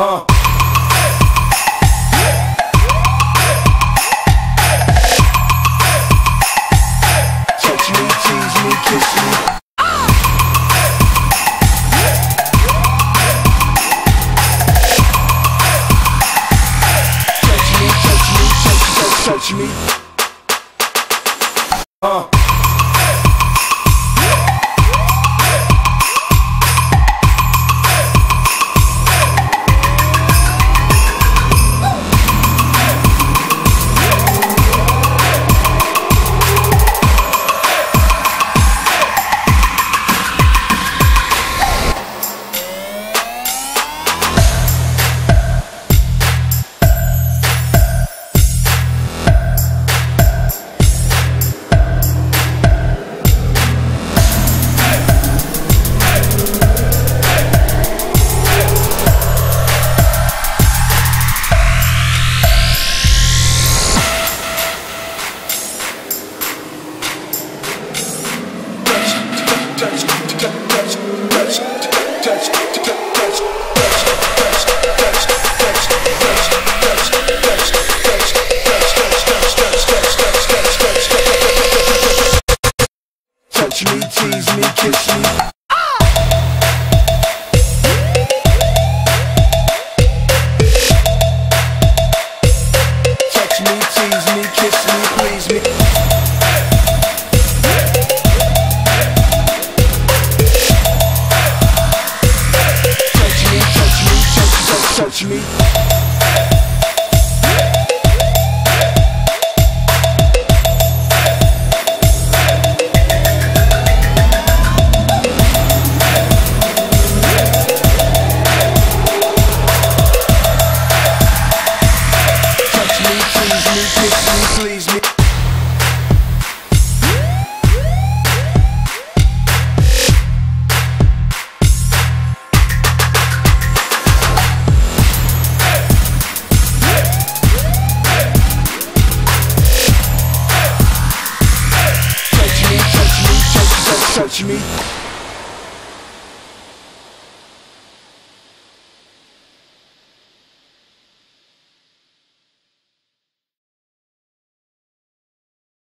Touch me. Touch me, tease me, kiss me. Touch me, tease me, kiss me, please me. Touch me, touch me, touch, touch, touch me. Touch me.